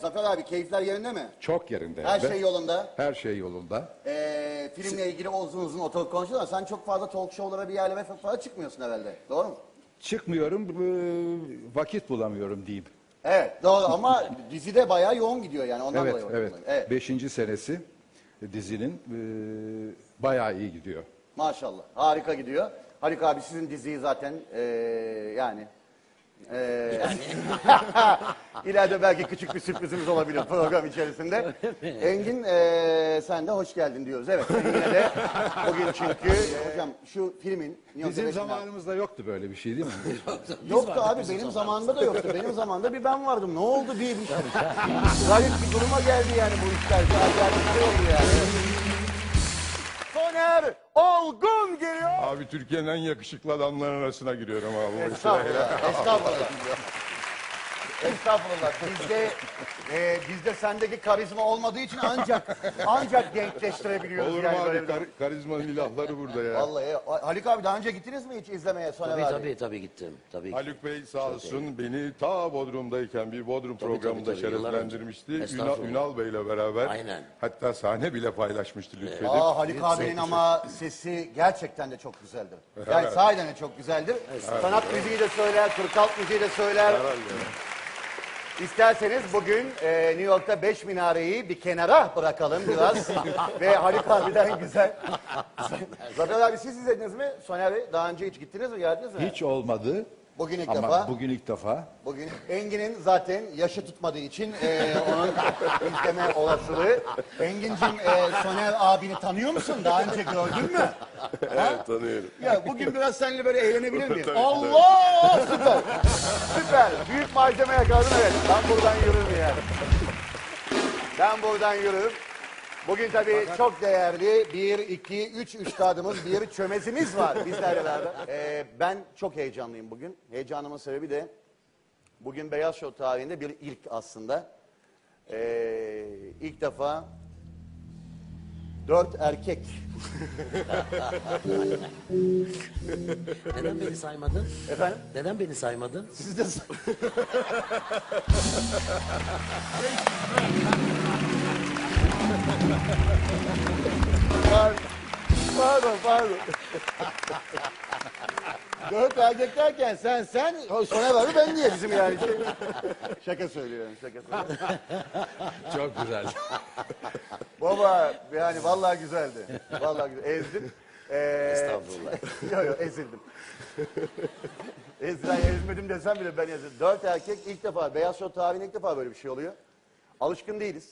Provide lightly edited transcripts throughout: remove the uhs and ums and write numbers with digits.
Zafer abi, keyifler yerinde mi? Çok yerinde. Her şey yolunda. Her şey yolunda. Filmle ilgili uzun uzun oturup konuşuyorlar ama sen çok fazla talk show'lara bir yerlere falan çıkmıyorsun herhalde. Doğru mu? Çıkmıyorum. Vakit bulamıyorum diyeyim. Evet doğru ama dizide bayağı yoğun gidiyor yani. Ondan evet, dolayı evet. Evet. 5. senesi dizinin bayağı iyi gidiyor. Maşallah. Harika gidiyor. Haluk abi sizin diziyi zaten yani... İleride belki küçük bir sürprizimiz olabilir program içerisinde. Engin sen de hoş geldin diyoruz. Evet. Engin'e de bugün çünkü hocam şu filmin... Bizim zamanımızda yoktu böyle bir şey değil mi? Yoktu abi, benim zamanımda da yoktu. Benim zamanımda bir ben vardım. Ne oldu bir iş? Garip bir duruma geldi yani bu işler. Soner Olgun geliyor. Abi Türkiye'nin en yakışıklı adamların arasına giriyorum abi. Estağfurullah. Estağfurullah. Estağfurullah. Bizde sendeki karizma olmadığı için ancak denkleştirebiliyoruz. Olur mu yani abi? Karizmanın ilahları burada ya. Vallahi Haluk abi daha önce gittiniz mi hiç izlemeye Soner abi? Tabii gittim. Tabii Haluk Bey sağ olsun beni ta Bodrum'dayken bir Bodrum programında şereflendirmişti. Ünal Bey'le beraber. Aynen. Hatta sahne bile paylaşmıştı lütfedip. Haluk abinin ama sesi gerçekten de çok güzeldir. Yani evet. Sahiden de çok güzeldir. Evet. Sanat müziği de söyler, Türk halk müziği de söyler. Evet. İsterseniz bugün New York'ta 5 minareyi bir kenara bırakalım biraz ve Haluk abiden güzel. Zafer abi siz izlediniz mi? Soner Bey daha önce hiç gittiniz mi? Geldiniz mi? Hiç olmadı. Bugün ilk defa. Bugün ilk defa. Bugün Engin'in zaten yaşı tutmadığı için onun izleme olasılığı. Engin'cim Soner abini tanıyor musun? Daha önce gördün mü? Evet tanıyorum. Ya bugün biraz seninle böyle eğlenebilir miyiz? Allah! Süper! Süper! Büyük malzeme yakaladım evet. Ben buradan yürürüm yani. Ben buradan yürürüm. Bugün tabii çok değerli bir, iki, üç üstadımız, bir çömezimiz var bizlerle beraber. Ben çok heyecanlıyım bugün. Heyecanımın sebebi de bugün Beyaz Show tarihinde bir ilk aslında. İlk defa 4 erkek. Neden beni saymadın? Efendim? Neden beni saymadın? Siz de Pardon. 4 erkek derken sen Soner abi ben niye bizim yani şey. Şaka söylüyorum. Çok güzel. Baba yani vallahi güzeldi. Vallahi güzel. Ezdim. Estağfurullah. Yok ezildim. Ezmedim desem bile ben ezildim. 4 erkek ilk defa Beyaz Show tarihinde ilk defa böyle bir şey oluyor. Alışkın değiliz.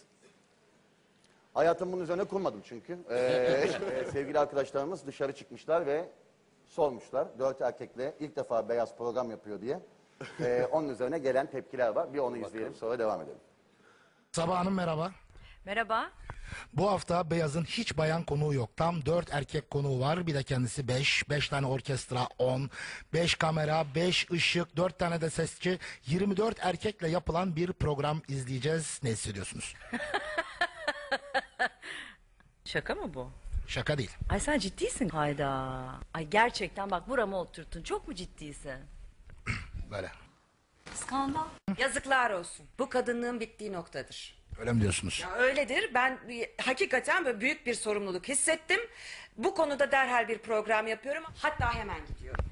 Hayatım bunun üzerine kurmadım çünkü. Sevgili arkadaşlarımız dışarı çıkmışlar ve sormuşlar. 4 erkekle ilk defa Beyaz program yapıyor diye. Onun üzerine gelen tepkiler var. Bir onu izleyelim sonra devam edelim. Sabah Hanım merhaba. Merhaba. Bu hafta Beyaz'ın hiç bayan konuğu yok. Tam 4 erkek konuğu var. Bir de kendisi 5. 5 tane orkestra 10. 5 kamera, 5 ışık, 4 tane de sesçi. 24 erkekle yapılan bir program izleyeceğiz. Ne hissediyorsunuz? Şaka mı bu? Şaka değil. Ay sen ciddisin. Hayda. Ay gerçekten bak burama oturttun. Çok mu ciddiysin? Böyle. Skandal. Yazıklar olsun. Bu kadınlığın bittiği noktadır. Öyle mi diyorsunuz? Ya öyledir. Ben hakikaten böyle büyük bir sorumluluk hissettim. Bu konuda derhal bir program yapıyorum. Hatta hemen gidiyorum.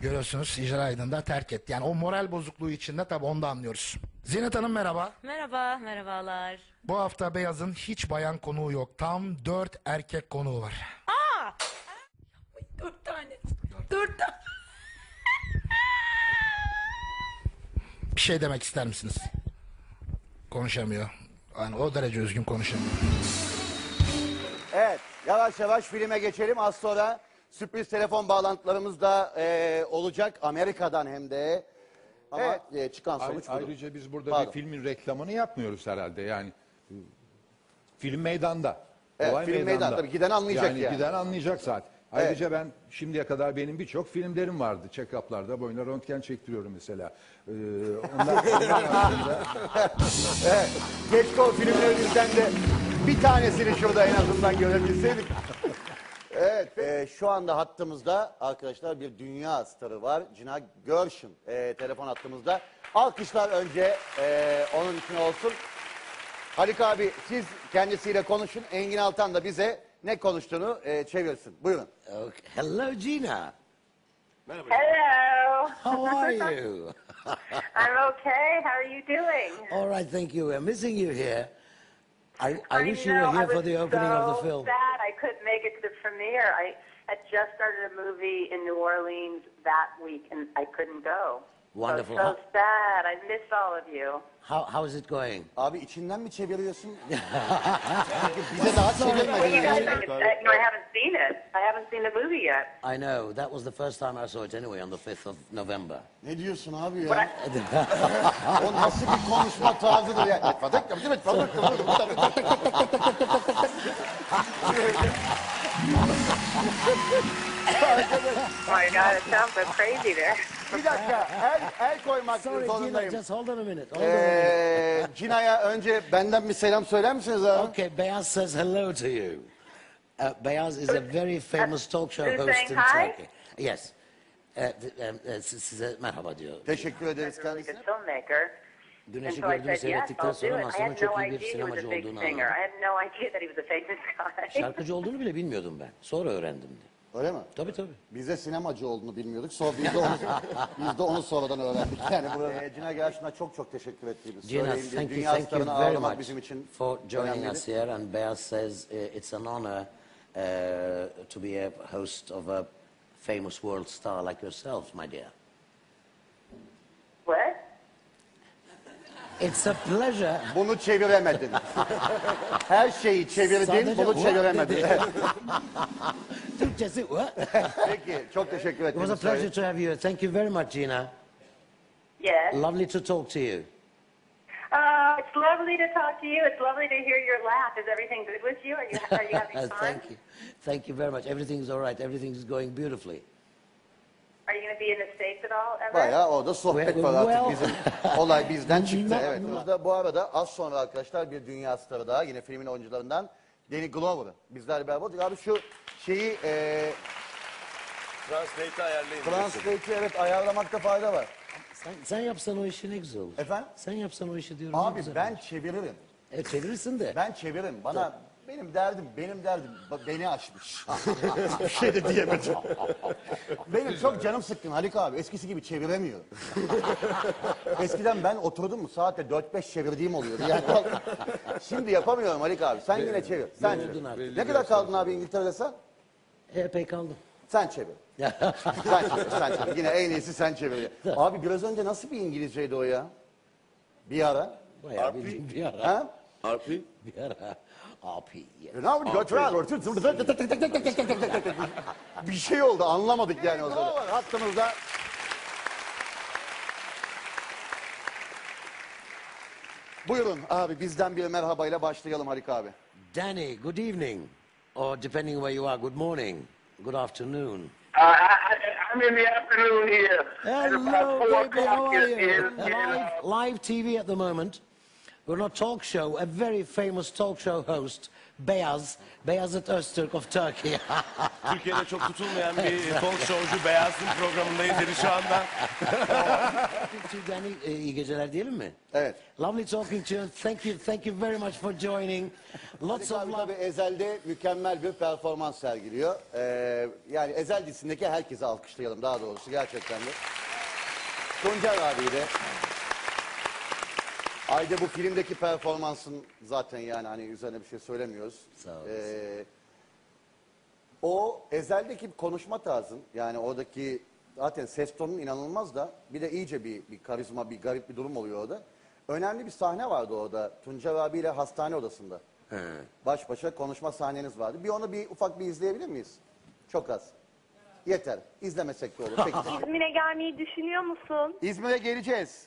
Görüyorsunuz icra aydın da terk etti. Yani o moral bozukluğu içinde tabii onu da anlıyoruz. Zinet Hanım merhaba. Merhaba, merhabalar. Bu hafta Beyaz'ın hiç bayan konuğu yok. Tam 4 erkek konuğu var. Aa! 4 tane. Bir şey demek ister misiniz? Konuşamıyor. Yani o derece özgün konuşamıyor. Evet, yavaş yavaş filme geçelim. Az sonra sürpriz telefon bağlantılarımız da olacak. Amerika'dan hem de. Ama evet, çıkan sonuç budur. Ayrıca biz burada bir filmin reklamını yapmıyoruz herhalde. Yani film meydanda. Evet, olay film meydanda. Tabii giden anlayacak yani. Giden anlayacak zaten. Evet. Ayrıca ben şimdiye kadar benim birçok filmlerim vardı. Check-up'larda boyuna röntgen çektiriyorum mesela. Onlar aslında... Evet. Geç kol filmlerimizden de bir tanesini şurada en azından görebilseydik. Evet. Şu anda hattımızda arkadaşlar bir dünya starı var. Gina Gershon telefon hattımızda. Alkışlar önce onun için olsun. Haluk abi siz kendisiyle konuşun. Engin Altan da bize ne konuştuğunu çevirsin. Buyurun. Okay. Hello Gina. Merhaba. Hello. How are you? I'm okay. How are you doing? All right, thank you. We're missing you here. I wish you were here for the opening of the film. I was so sad I couldn't make it to the premiere. I had just started a movie in New Orleans that week, and I couldn't go. Wonderful. So sad. I missed all of you. How is it going? Abi içinden mi çeviriyorsun? Bize daha çevirmedin. No, I haven't seen it. I haven't seen the movie yet. I know. That was the first time I saw it anyway on the 5th of November. Ne diyorsun abi ya? O nasıl bir konuşma tarzıdır ya? Oh my God, it sounds so crazy there. Bir dakika, el koymak zorundayım. Sorry, hold on a minute. Gina'ya önce benden bir selam söyler misiniz abi? Okay, Beyaz says hello to you. Beyaz is a very famous talk show host in Turkey. Yes. Size merhaba diyor. Teşekkür ederiz kendisine. Güneşi gördüğünü seyrettikten sonra aslında çok iyi bir sinemacı olduğunu anladım. Şarkıcı olduğunu bile bilmiyordum ben. Sonra öğrendim. Öyle mi? Tabii tabii. Biz de sinemacı olduğunu bilmiyorduk. Sonra biz de onu sonradan öğrendik. Yani burada Gina Gershon'a çok teşekkür ettiğimiz söyleyeyim. Gina, thank you very much bizim için for joining us here. And Beyaz says it's an honor to be a host of a famous world star like yourself, my dear. What? It's a pleasure. Bunu çeviremedin. Her şeyi çevirdin, bunu çeviremedin. Türkçesi what? Peki, çok teşekkür ederim. It was a pleasure to have you. Thank you very much, Gina. Yes. Lovely to talk to you. It's lovely to talk to you. It's lovely to hear your laugh. Is everything good with you? Are you having fun? Thank you. Thank you very much. Everything's all right. Everything's going beautifully. Are you going to be in the States at all ever? Bayağı orada sohbet var artık bizim. Olay bizden çıktı. Evet. Bu arada az sonra arkadaşlar bir dünya starı daha. Yine filmin oyuncularından Danny Glover'ı. Bizler beraber olduk. Abi şu şeyi... Translate'i ayarlayın. Translate'i evet ayarlamakta fayda var. Sen yapsan o işi ne güzel olur. Efendim? Sen yapsan o işi diyorum. Abi ben çeviririm. Evet çevirirsin de. Ben çeviririm. Bana... Benim derdim beni aşmış. Bir şey de diyemedim. Benim çok canım sıkkın Haluk abi. Eskisi gibi çeviremiyor. Eskiden ben oturdum mu saatte 4-5 çevirdiğim oluyordu. Yani şimdi yapamıyorum Haluk abi. Sen yine çevir. Sen çevir. Ne kadar kaldın abi İngiltere'de sen? Epey kaldım. Sen çevir. Sen çevir. Yine en iyisi sen çevir. Abi biraz önce nasıl bir İngilizceydi o ya? Bir ara. Bayağı bir ara. Ha? Arpi? Bir ara. Arpi. Now we got round. Bir şey oldu anlamadık yani o zaman. Hattımızda. Buyurun abi bizden bir merhabayla başlayalım Haluk abi. Danny, good evening. Or depending where you are, good morning. Good afternoon. I'm in the afternoon here. Hello, baby, how are you? Live TV at the moment. We're on a talk show, a very famous talk show host, Beyazıt Öztürk of Turkey. Türkiye'de çok tutulmayan bir talk showcu Beyaz'ın programındayız şu anda. İyi geceler diyelim mi? Evet. Lovely talking to you. Thank you very much for joining. Lots of love. Ezel'de mükemmel bir performans sergiliyor. Yani Ezel dizisindeki herkese alkışlayalım daha doğrusu gerçekten de. Soner abiyi de. Ayda bu filmdeki performansın zaten yani hani üzerine bir şey söylemiyoruz. Sağ olun. O Ezel'deki konuşma tarzın yani oradaki zaten ses tonun inanılmaz da bir de iyice bir karizma bir garip bir durum oluyor orada. Önemli bir sahne vardı orada Tuncer abiyle hastane odasında. He. Baş başa konuşma sahneniz vardı. Bir onu bir ufak bir izleyebilir miyiz? Çok az. Yeter. İzlemesek de olur. Peki. İzmir'e gelmeyi düşünüyor musun? İzmir'e geleceğiz.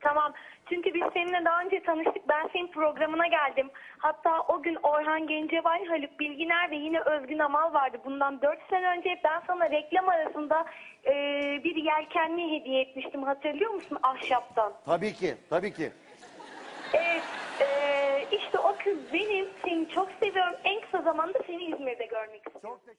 Tamam. Çünkü biz seninle daha önce tanıştık. Ben senin programına geldim. Hatta o gün Orhan Gencebay, Haluk Bilginer ve yine Özgün Amal vardı. Bundan 4 sene önce ben sana reklam arasında bir yelkenli hediye etmiştim. Hatırlıyor musun? Ahşaptan. Tabii ki. Evet, işte o kız benim. Seni çok seviyorum. En kısa zamanda seni İzmir'de görmek istiyorum.